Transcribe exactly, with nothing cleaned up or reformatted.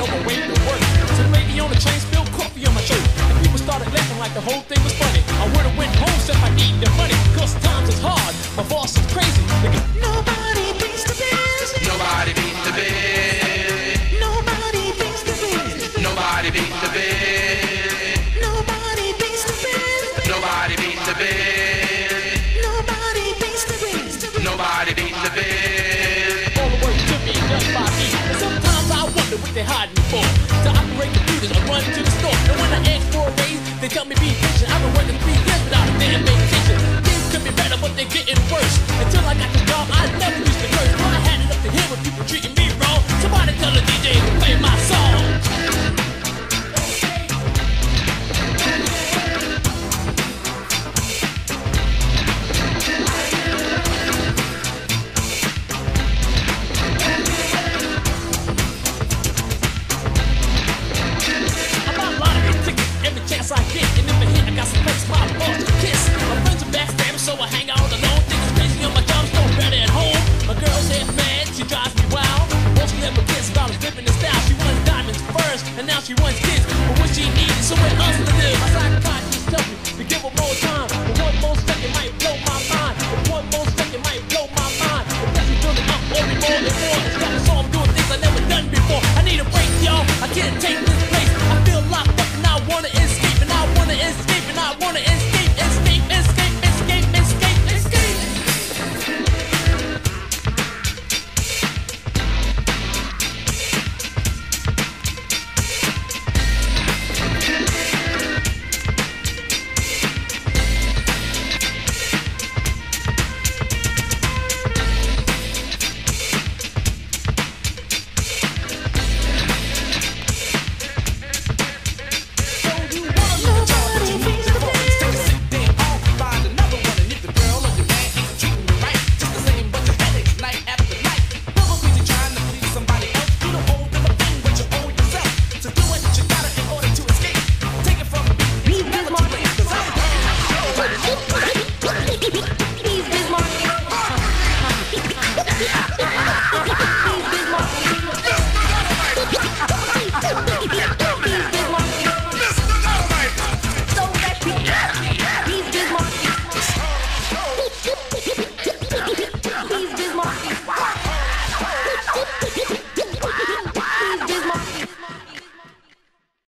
know my way to work. To the lady on the train spilled coffee on my shirt, and people started laughing like the whole thing was funny. I would've went home if I needed the money, cause times is hard, my boss is crazy. Nobody beats the biz. Nobody beats the biz. Nobody beats the biz. Nobody beats the biz. Nobody beats the biz. Nobody beats the biz. Nobody beats the biz. Nobody beats the biz. All the work to me just by me. And sometimes I wonder what they hide me for. To operate computers, I run to the store, and when I ask for a raise, they tell me.